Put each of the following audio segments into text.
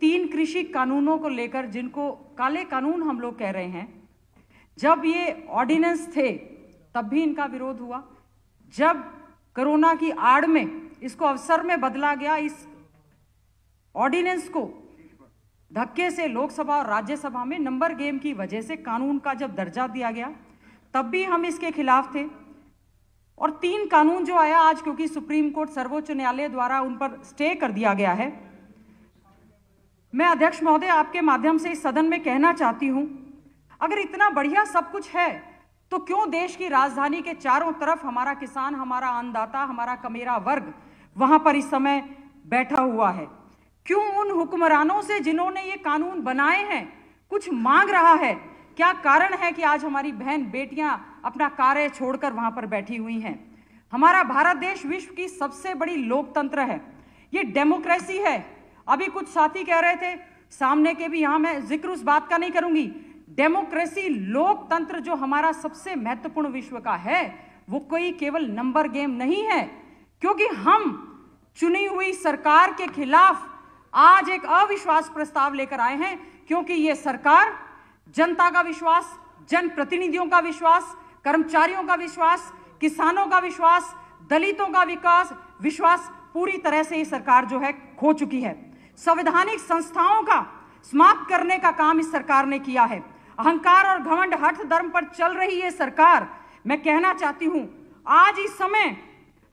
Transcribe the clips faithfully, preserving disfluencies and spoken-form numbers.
तीन कृषि कानूनों को लेकर, जिनको काले कानून हम लोग कह रहे हैं, जब ये ऑर्डिनेंस थे तब भी इनका विरोध हुआ, जब कोरोना की आड़ में इसको अवसर में बदला गया, इस ऑर्डिनेंस को धक्के से लोकसभा और राज्यसभा में नंबर गेम की वजह से कानून का जब दर्जा दिया गया तब भी हम इसके खिलाफ थे। और तीन कानून जो आया आज, क्योंकि सुप्रीम कोर्ट सर्वोच्च न्यायालय द्वारा उन पर स्टे कर दिया गया है, मैं अध्यक्ष महोदय आपके माध्यम से इस सदन में कहना चाहती हूं, अगर इतना बढ़िया सब कुछ है तो क्यों देश की राजधानी के चारों तरफ हमारा किसान, हमारा अन्नदाता, हमारा कमेरा वर्ग वहां पर इस समय बैठा हुआ है? क्यों उन हुक्मरानों से जिन्होंने ये कानून बनाए हैं कुछ मांग रहा है? क्या कारण है कि आज हमारी बहन बेटियां अपना कार्य छोड़कर वहां पर बैठी हुई हैं? हमारा भारत देश विश्व की सबसे बड़ी लोकतंत्र है, ये डेमोक्रेसी है। अभी कुछ साथी कह रहे थे सामने के भी, यहाँ मैं जिक्र उस बात का नहीं करूंगी, डेमोक्रेसी लोकतंत्र जो हमारा सबसे महत्वपूर्ण विश्व का है वो कोई केवल नंबर गेम नहीं है, क्योंकि हम चुनी हुई सरकार के खिलाफ आज एक अविश्वास प्रस्ताव लेकर आए हैं, क्योंकि ये सरकार जनता का विश्वास, जनप्रतिनिधियों का विश्वास, कर्मचारियों का विश्वास, किसानों का विश्वास, दलितों का विकास विश्वास पूरी तरह से ये सरकार जो है खो चुकी है। संवैधानिक संस्थाओं का समाप्त करने का काम इस सरकार ने किया है। अहंकार और घमंड, हठ धर्म पर चल रही ये सरकार, मैं कहना चाहती हूं आज इस समय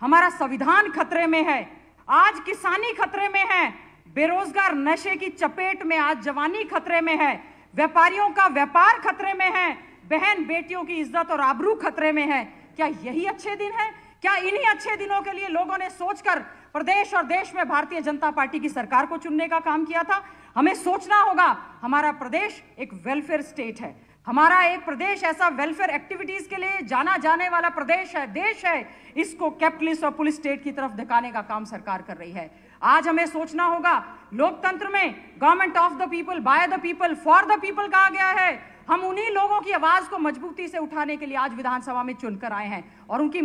हमारा संविधान खतरे में है, आज किसानी खतरे में है, बेरोजगार नशे की चपेट में आज जवानी खतरे में है, व्यापारियों का व्यापार खतरे में है, बहन बेटियों की इज्जत और आबरू खतरे में है। क्या यही अच्छे दिन है? क्या इन्हीं अच्छे दिनों के लिए लोगों ने सोचकर प्रदेश और देश में भारतीय जनता पार्टी की सरकार को चुनने का काम किया था? हमें सोचना होगा, हमारा प्रदेश एक वेलफेयर स्टेट है, हमारा एक प्रदेश ऐसा वेलफेयर एक्टिविटीज के लिए जाना जाने वाला प्रदेश है, देश है। इसको कैपिटलिस्ट और पुलिस स्टेट की तरफ दिखाने का काम सरकार कर रही है। आज हमें सोचना होगा, लोकतंत्र में government of the people, by the people, for the people कहा गया है। हम उन्हीं लोगों की आवाज को मजबूती से उठाने के लिए आज विधानसभा में चुनकर आए हैं, और उनकी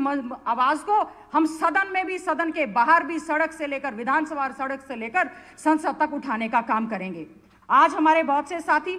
आवाज को हम सदन में भी, सदन के बाहर भी, सड़क से लेकर विधानसभा और सड़क से लेकर संसद तक उठाने का काम करेंगे। आज हमारे बहुत से साथी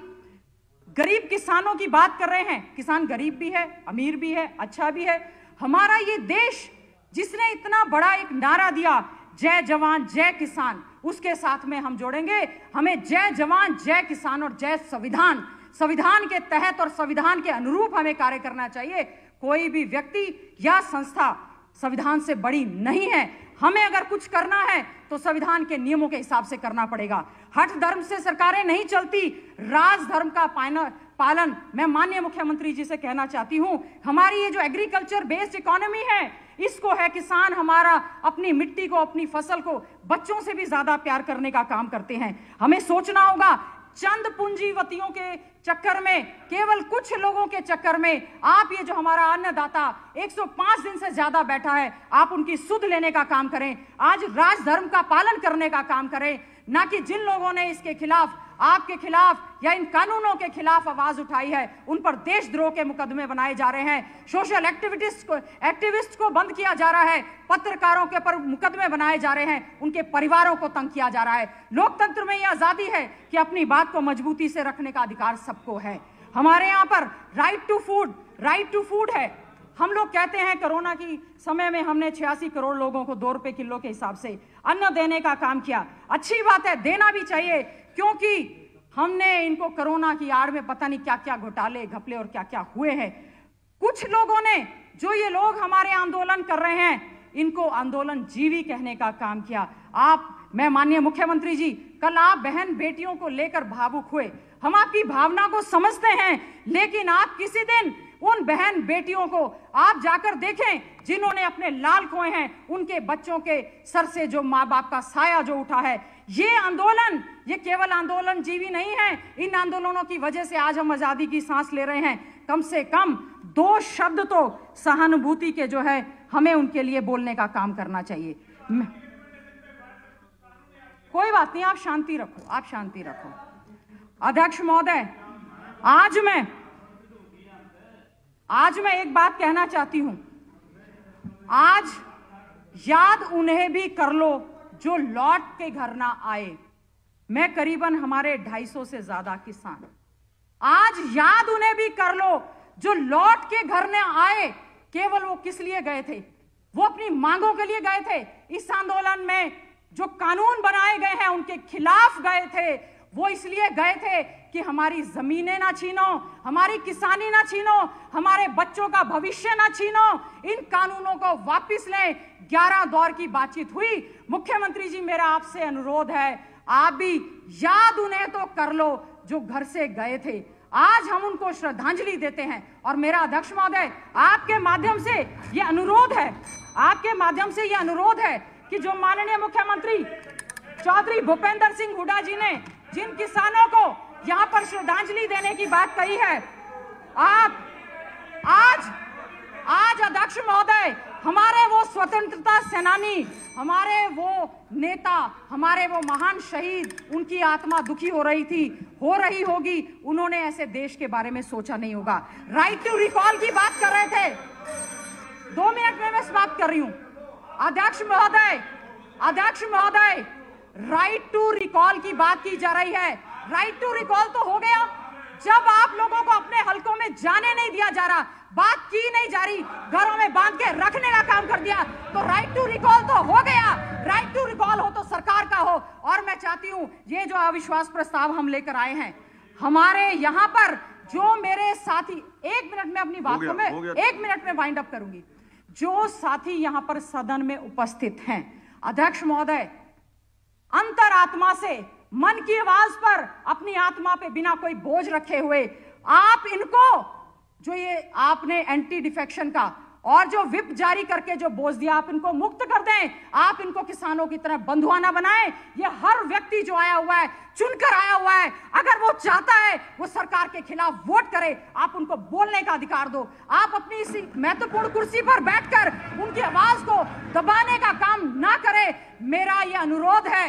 गरीब किसानों की बात कर रहे हैं। किसान गरीब भी है, अमीर भी है, अच्छा भी है। हमारा ये देश जिसने इतना बड़ा एक नारा दिया, जय जवान जय किसान, उसके साथ में हम जोड़ेंगे, हमें जय जवान जय किसान और जय संविधान, संविधान के तहत और संविधान के अनुरूप हमें कार्य करना चाहिए। कोई भी व्यक्ति या संस्था संविधान से बड़ी नहीं है। हमें अगर कुछ करना है तो संविधान के नियमों के हिसाब से करना पड़ेगा। हठ धर्म से सरकारें नहीं चलती, राज धर्म का पालन। मैं माननीय मुख्यमंत्री जी से कहना चाहती हूं, हमारी ये जो एग्रीकल्चर बेस्ड इकोनॉमी है, इसको है किसान हमारा अपनी मिट्टी को, अपनी फसल को बच्चों से भी ज्यादा प्यार करने का काम करते हैं। हमें सोचना होगा, चंद पूंजीपतियों के चक्कर में, केवल कुछ लोगों के चक्कर में आप ये जो हमारा अन्नदाता एक सौ पाँच दिन से ज्यादा बैठा है, आप उनकी सुध लेने का काम करें। आज राजधर्म का पालन करने का काम करें, ना कि जिन लोगों ने इसके खिलाफ, आपके खिलाफ या इन कानूनों के खिलाफ आवाज उठाई है उन पर देशद्रोह के मुकदमे बनाए जा रहे हैं। सोशल एक्टिविस्ट को एक्टिविस्ट को बंद किया जा रहा है, पत्रकारों के पर मुकदमे बनाए जा रहे हैं, उनके परिवारों को तंग किया जा रहा है। लोकतंत्र में यह आजादी है कि अपनी बात को मजबूती से रखने का अधिकार सबको है। हमारे यहाँ पर right to food, right to food है। हम लोग कहते हैं कोरोना की समय में हमने छियासी करोड़ लोगों को दो रुपए किलो के हिसाब से अन्न देने का काम किया। अच्छी बात है, देना भी चाहिए, क्योंकि हमने इनको कोरोना की आड़ में पता नहीं क्या क्या घोटाले, घपले और क्या क्या हुए हैं। कुछ लोगों ने, जो ये लोग हमारे आंदोलन कर रहे हैं, इनको आंदोलन जीवी कहने का काम किया। आप, मैं माननीय मुख्यमंत्री जी, कल आप बहन बेटियों को लेकर भावुक हुए, हम आपकी भावना को समझते हैं, लेकिन आप किसी दिन उन बहन बेटियों को आप जाकर देखें जिन्होंने अपने लाल खोए हैं, उनके बच्चों के सर से जो माँ बाप का साया जो उठा है। ये आंदोलन, ये केवल आंदोलन जीवी नहीं है, इन आंदोलनों की वजह से आज हम आजादी की सांस ले रहे हैं। कम से कम दो शब्द तो सहानुभूति के जो है हमें उनके लिए बोलने का काम करना चाहिए। कोई बात नहीं, आप शांति रखो, आप शांति रखो। अध्यक्ष महोदय, आज मैं आज मैं एक बात कहना चाहती हूं, आज याद उन्हें भी कर लो जो लौट के घर ना आए। मैं करीबन हमारे ढाई सौ से ज्यादा किसान, आज याद उन्हें भी कर लो जो लौट के घर ने आए, केवल वो किस लिए गए थे, वो अपनी मांगों के लिए गए थे। इस आंदोलन में जो कानून बनाए गए हैं उनके खिलाफ गए थे, वो इसलिए गए थे कि हमारी जमीनें ना छीनो, हमारी किसानी ना छीनो, हमारे बच्चों का भविष्य ना छीनो, इन कानूनों को वापस लें। ग्यारह दौर की बातचीत हुई। मुख्यमंत्री जी, मेरा आपसे अनुरोध है, आप भी याद उन्हें तो कर लो जो घर से गए थे। आज हम उनको श्रद्धांजलि देते हैं। और मेरा अध्यक्ष महोदय, आपके माध्यम से ये अनुरोध है, आपके माध्यम से ये अनुरोध है कि जो माननीय मुख्यमंत्री चौधरी भूपेंद्र सिंह हुड्डा जी ने जिन किसानों को यहाँ पर श्रद्धांजलि देने की बात कही है, आप आज आज अध्यक्ष महोदय, हमारे वो स्वतंत्रता सेनानी, हमारे वो नेता, हमारे वो महान शहीद, उनकी आत्मा दुखी हो रही थी, हो रही होगी। उन्होंने ऐसे देश के बारे में सोचा नहीं होगा। राइट टू रिकॉल की बात कर रहे थे। दो मिनट में मैं समाप्त कर रही हूं। अध्यक्ष महोदय, अध्यक्ष महोदय, राइट टू रिकॉल की बात की जा रही है। राइट टू रिकॉल तो हो गया जब आप लोगों को अपने हलकों में जाने नहीं दिया जा रहा, बात की नहीं जा रही, घरों में बांध के रखने का काम कर दिया, तो राइट टू रिकॉल तो हो गया। राइट टू रिकॉल हो तो सरकार का हो। और मैं चाहती हूं, ये जो अविश्वास प्रस्ताव हम लेकर आए हैं, हमारे यहाँ पर जो मेरे साथी, एक मिनट में अपनी बात को मैं एक मिनट में वाइंड अप करूंगी, जो साथी यहाँ पर सदन में उपस्थित हैं, अध्यक्ष महोदय, अंतरात्मा से, मन की आवाज पर, अपनी आत्मा पे बिना कोई बोझ रखे हुए, आप इनको जो ये आपने एंटी डिफेक्शन का और जो विप जारी करके जो बोझ दिया, आप इनको मुक्त कर दें। आप इनको किसानों की तरह बंधुआ ना बनाएं। ये हर व्यक्ति जो आया हुआ है, चुनकर आया हुआ है, अगर वो चाहता है वो सरकार के खिलाफ वोट करे, आप उनको बोलने का अधिकार दो। आप अपनी इसी महत्वपूर्ण कुर्सी पर बैठकर उनकी आवाज को दबाने का काम ना करें। मेरा ये अनुरोध है,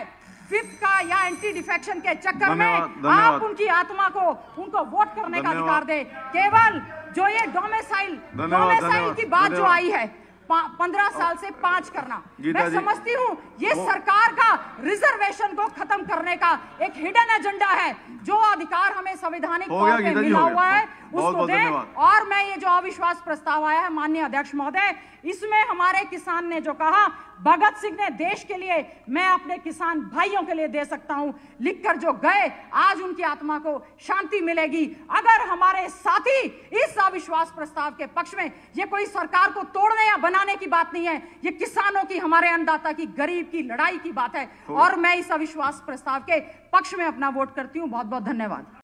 विप का या एंटी डिफेक्शन के चक्कर में आप उनकी आत्मा को, उनको वोट करने का अधिकार दें। केवल जो ये डोमेसाइल डोमेसाइल की बात जो आई है, पंद्रह साल से पांच करना, मैं समझती हूँ ये सरकार का रिजर्वेशन को खत्म करने का एक हिडन एजेंडा है। जो अधिकार हमें संवैधानिक तौर पे मिला हुआ है उसको दें। और मैं ये जो अविश्वास प्रस्ताव आया है माननीय अध्यक्ष महोदय, इसमें हमारे किसान ने जो कहा, भगत सिंह ने देश के लिए, मैं अपने किसान भाइयों के लिए दे सकता हूं, लिखकर जो गए, आज उनकी आत्मा को शांति मिलेगी। अगर हमारे साथी इस अविश्वास प्रस्ताव के पक्ष में, ये कोई सरकार को तोड़ने या बनाने की बात नहीं है, ये किसानों की, हमारे अन्नदाता की, गरीब की लड़ाई की बात है। और मैं इस अविश्वास प्रस्ताव के पक्ष में अपना वोट करती हूँ। बहुत बहुत धन्यवाद।